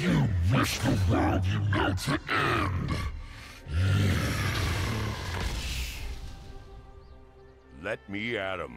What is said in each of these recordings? You wish the world you know to end. Let me at him.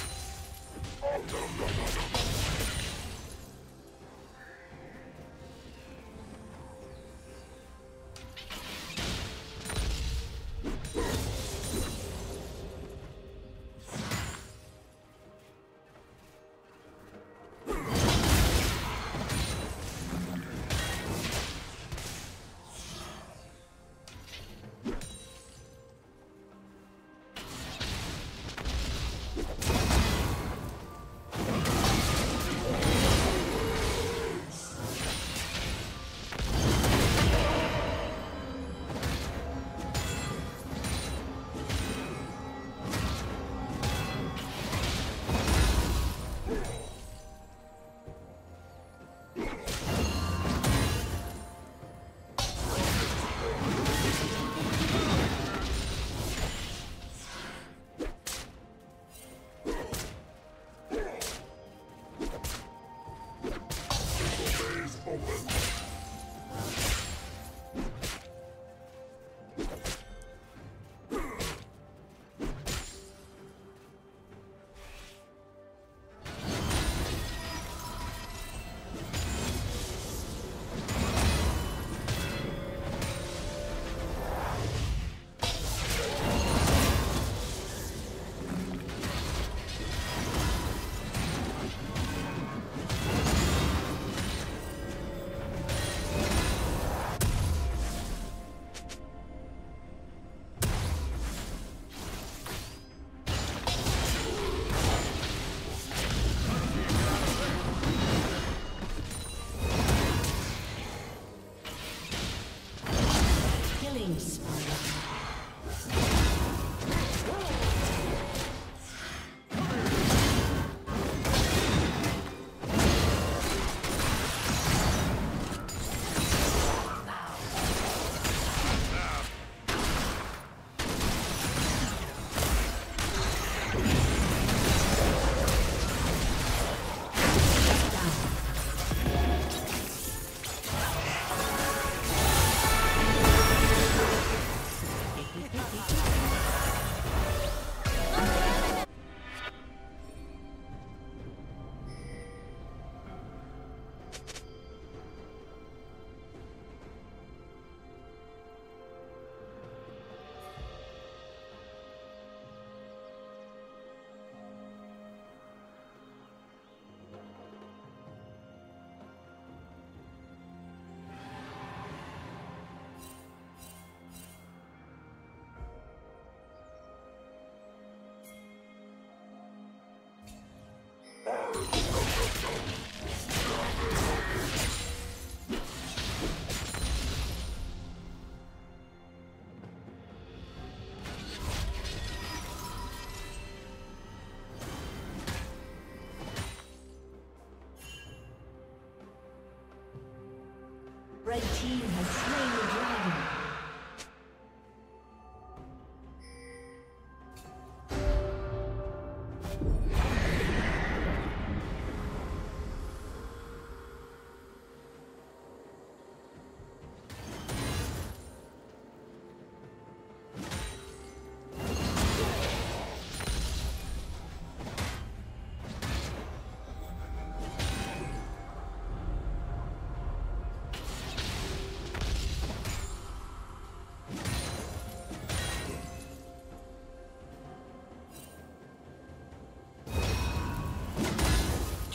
Red team has slain the dragon.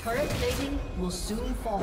Turret plating will soon fall.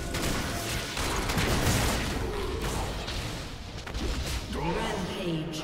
Rampage.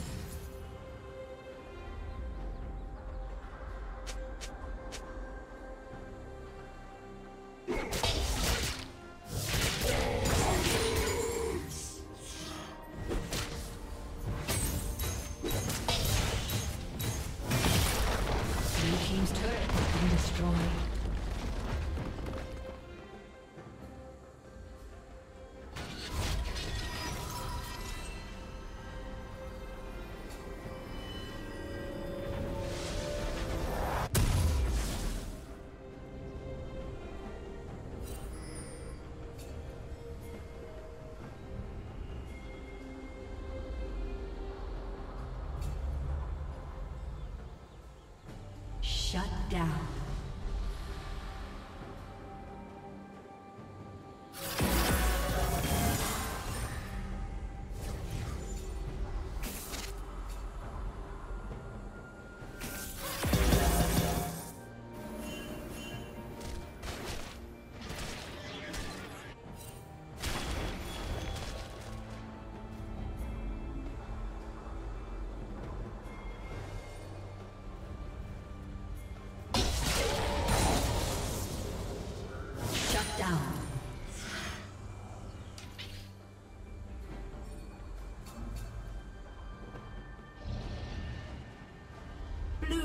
Shut down.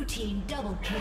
Team double kill.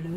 Blue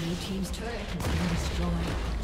Blue team's turret has been destroyed.